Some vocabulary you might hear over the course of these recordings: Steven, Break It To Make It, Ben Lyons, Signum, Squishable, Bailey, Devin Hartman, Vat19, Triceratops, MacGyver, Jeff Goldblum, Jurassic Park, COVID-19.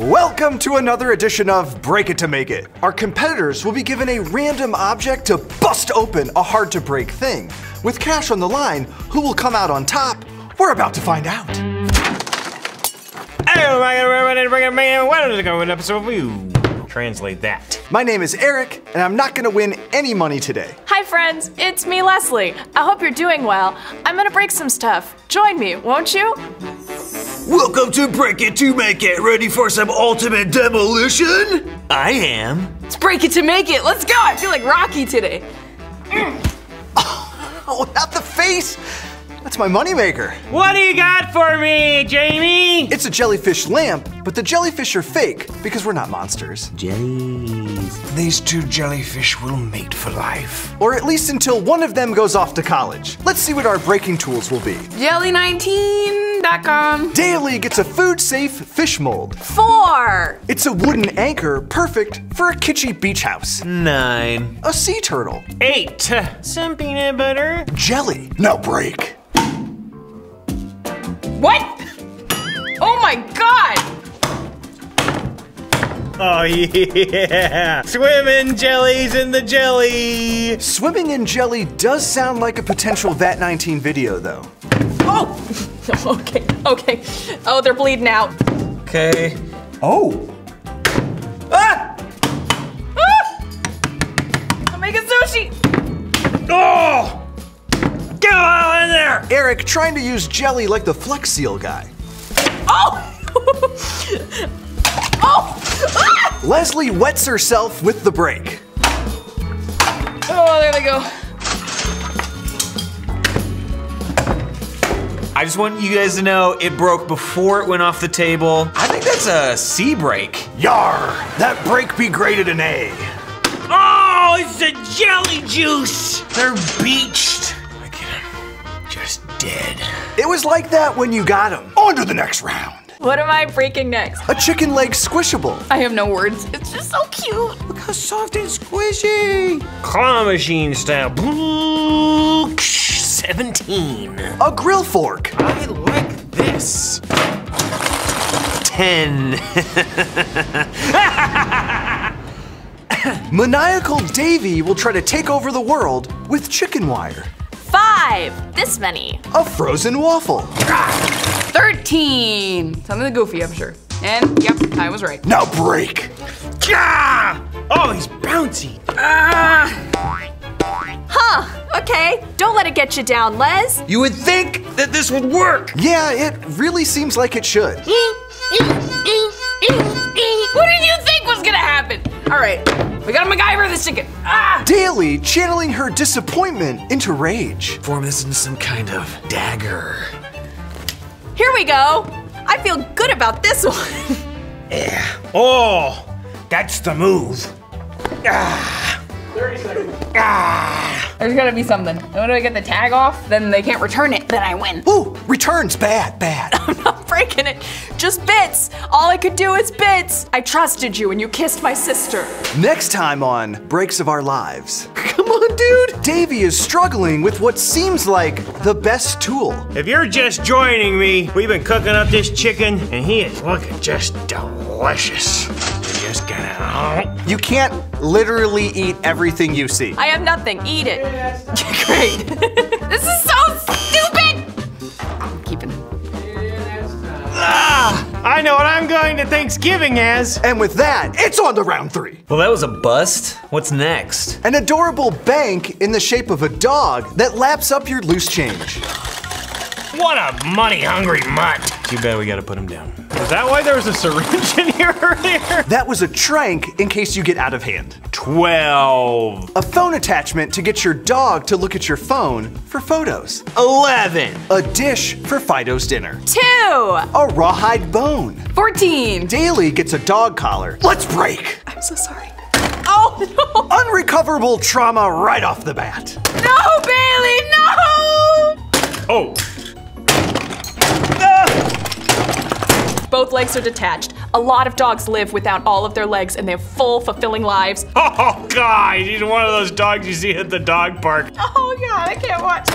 Welcome to another edition of Break It to Make It. Our competitors will be given a random object to bust open a hard-to-break thing. With cash on the line, who will come out on top? We're about to find out. Oh my God, Break It to Make It. Why don't I go with an episode of you? Translate that. My name is Eric, and I'm not gonna win any money today. Hi friends, it's me, Leslie. I hope you're doing well. I'm gonna break some stuff. Join me, won't you? Welcome to Break It to Make It. Ready for some ultimate demolition? I am. Let's break it to make it. Let's go. I feel like Rocky today. Oh, not the face. That's my moneymaker. What do you got for me, Jamie? It's a jellyfish lamp, but the jellyfish are fake because we're not monsters. Jellies. These two jellyfish will mate for life. Or at least until one of them goes off to college. Let's see what our breaking tools will be. Jelly19.com. Daily gets a food-safe fish mold. 4. It's a wooden anchor perfect for a kitschy beach house. 9. A sea turtle. 8. Some peanut butter. Jelly. Now break. What? Oh my God! Oh yeah! Swimming jellies in the jelly! Swimming in jelly does sound like a potential Vat19 video though. Oh! Okay. Oh, they're bleeding out. Okay. Oh! Ah! Ah! I'm making sushi! Oh! Get all in there! Eric trying to use jelly like the Flex Seal guy. Oh! Oh! Ah! Leslie wets herself with the brake. Oh, there they go. I just want you guys to know it broke before it went off the table. I think that's a C brake. Yar! That brake be graded an A. Oh, it's the jelly juice! They're beached. Dead. It was like that when you got him. On to the next round. What am I breaking next? A chicken leg squishable. I have no words. It's just so cute. Look how soft and squishy. Claw machine style. 17. A grill fork. I like this. 10. Maniacal Davy will try to take over the world with chicken wire. 5, this many. A frozen waffle. 13, something goofy, I'm sure. And yep, I was right. Now break. Oh, he's bouncy. Huh, okay, don't let it get you down, Les. You would think that this would work. Yeah, it really seems like it should. What did you think was gonna happen? All right. We gotta MacGyver this chicken. Ah! Daily channeling her disappointment into rage. Form this into some kind of dagger. Here we go. I feel good about this one. Yeah. Oh, that's the move. Ah. 30 seconds. Ah. There's gotta be something. When I get the tag off, then they can't return it, then I win. Ooh, returns, bad. I'm not breaking it. Just bits. All I could do is bits. I trusted you and you kissed my sister. Next time on Breaks of Our Lives. Come on, dude. Davy is struggling with what seems like the best tool. If you're just joining me, we've been cooking up this chicken and he is looking just delicious. You just gotta... You can't literally eat everything you see. I have nothing. Eat it. Great. This is so stupid. I'm keeping it. I know what I'm going to Thanksgiving as. And with that, it's on to round 3. Well, that was a bust. What's next? An adorable bank in the shape of a dog that laps up your loose change. What a money-hungry mutt. Too bad we gotta put him down. Is that why there was a syringe in here earlier? That was a trank in case you get out of hand. 12. A phone attachment to get your dog to look at your phone for photos. 11. A dish for Fido's dinner. 2. A rawhide bone. 14. Daily gets a dog collar. Let's break. I'm so sorry. Oh no. Unrecoverable trauma right off the bat. No, Bailey, no! Oh. Both legs are detached. A lot of dogs live without all of their legs and they have full, fulfilling lives. Oh, God, he's one of those dogs you see at the dog park. Oh, God, I can't watch.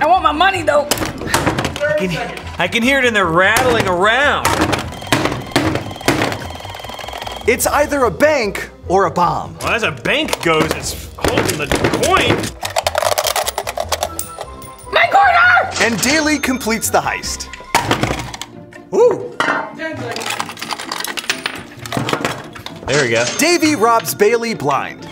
I want my money, though. I can hear it in there rattling around. It's either a bank or a bomb. Well, as a bank goes, it's holding the coin. My corner! And Daly completes the heist. Ooh. There we go. Davey robs Bailey blind.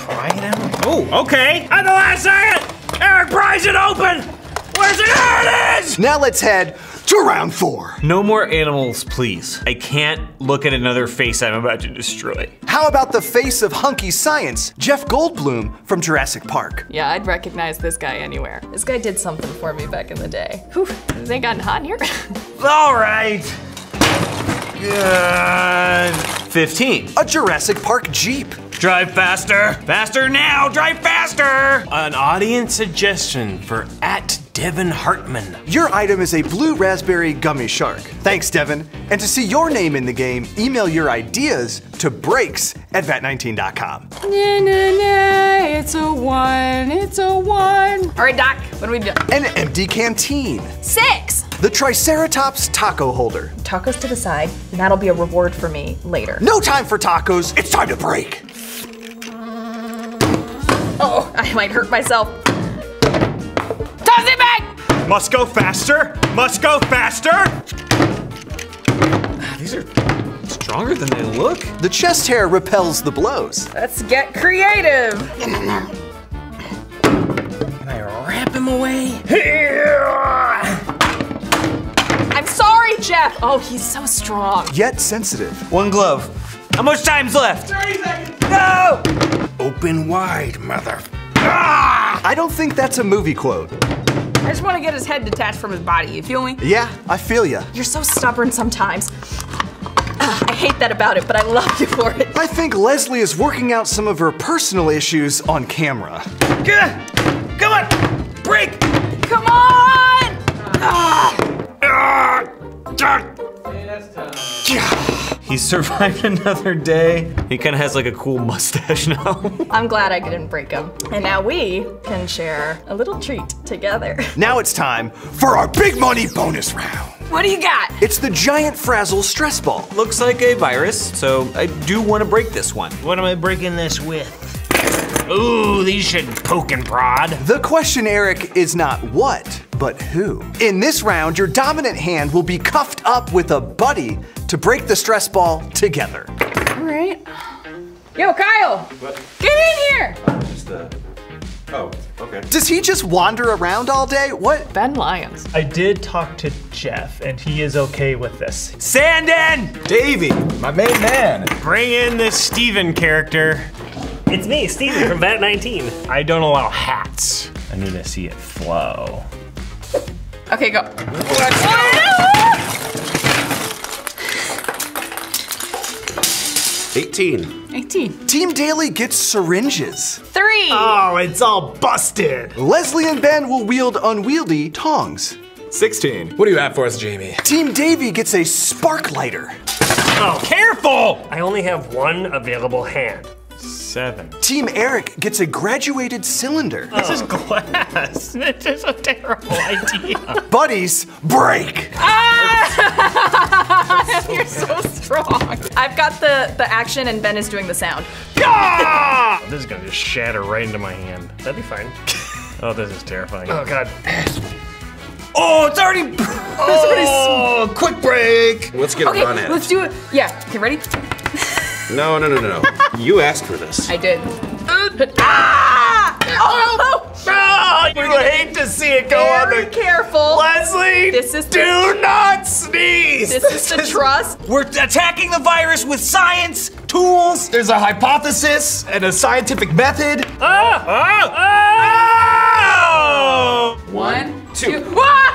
Prying out? Oh, okay. At the last second, Eric pries it open. Where's it? There it is! Now let's head to round four. No more animals, please. I can't look at another face I'm about to destroy. How about the face of hunky science, Jeff Goldblum from Jurassic Park? Yeah, I'd recognize this guy anywhere. This guy did something for me back in the day. Whew, has it gotten hot in here? All right. 15. A Jurassic Park Jeep. Drive faster. Faster now, drive faster. An audience suggestion for at Devin Hartman. Your item is a blue raspberry gummy shark. Thanks, Devin. And to see your name in the game, email your ideas to breaks@vat19.com. Nah, nah, nah, it's a one, it's a one. All right, Doc, what do we do? An empty canteen. 6. The Triceratops taco holder. Tacos to the side, and that'll be a reward for me later. No time for tacos, it's time to break. Oh, I might hurt myself. Toss it back! Must go faster, must go faster. These are stronger than they look. The chest hair repels the blows. Let's get creative. Can I wrap him away? Sorry, Jeff. Oh, he's so strong. Yet sensitive. One glove. How much time's left? 30 seconds. No! Open wide, mother. Ah! I don't think that's a movie quote. I just want to get his head detached from his body. You feel me? Yeah, I feel ya. You're so stubborn sometimes. I hate that about it, but I love you for it. I think Leslie is working out some of her personal issues on camera. Come on! Break! Come on! Ah! He survived another day. He kind of has like a cool mustache now. I'm glad I didn't break him. And now we can share a little treat together. Now it's time for our big money bonus round. What do you got? It's the giant frazzle stress ball. Looks like a virus, so I do want to break this one. What am I breaking this with? Ooh, these should poke and prod. The question, Eric, is not what, but who. In this round, your dominant hand will be cuffed up with a buddy to break the stress ball together. All right. Yo, Kyle, what? Get in here. Oh, okay. Does he just wander around all day? What? Ben Lyons. I did talk to Jeff, and he is okay with this. Sandin! Davey, my main man. Bring in this Steven character. It's me, Steven from Vat19. I don't allow hats. I need to see it flow. Okay, go. Let's go. Oh, no! 18. 18. Team Daly gets syringes. 3. Oh, it's all busted. Leslie and Ben will wield unwieldy tongs. 16. What do you have for us, Jamie? Team Davey gets a spark lighter. Oh, careful! I only have one available hand. 7. Team Eric gets a graduated cylinder. Oh. This is glass. This is a terrible idea. Buddies, break! Ah! So you're bad. So strong. I've got the action and Ben is doing the sound. Ah! This is gonna just shatter right into my hand. That'd be fine. Oh, this is terrifying. Oh, God. Oh, it's already. Oh, quick break. Let's get a run at it. Let's do it. Yeah. Okay, ready? No, no, no, no, no. You asked for this. I did. Ah! Oh! Oh! You would hate to see it go on the- Very careful. Leslie, this is do not sneeze. This is trust. We're attacking the virus with science, tools. There's a hypothesis and a scientific method. Ah! Ah! Ah! Oh! 1, 2. Ah!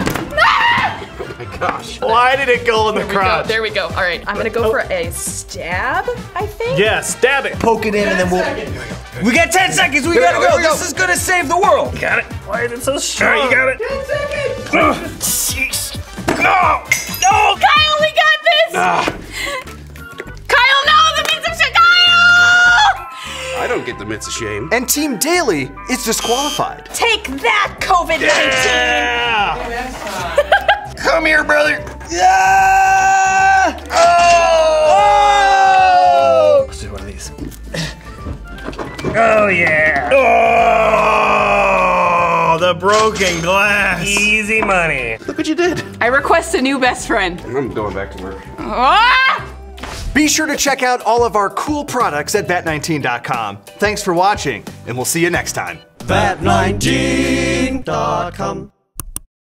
Gosh. Why did it go in the crowd? There we go. All right, I'm gonna go for a stab, I think? Yeah, stab it. Poke it in and then we'll... We got 10 seconds, we gotta go. This is gonna save the world. You got it. Why is it so strong? All right, you got it. 10 seconds. Jeez. No. No. Kyle, we got this. Kyle, no, the mitts of shame. Kyle! I don't get the mitts of shame. And Team Daly is disqualified. Take that, COVID-19. Yeah. Come here, brother. Yeah! Oh, yeah. Oh, the broken glass. Easy money. Look what you did. I request a new best friend. I'm going back to work. Ah! Be sure to check out all of our cool products at Vat19.com. Thanks for watching, and we'll see you next time. Vat19.com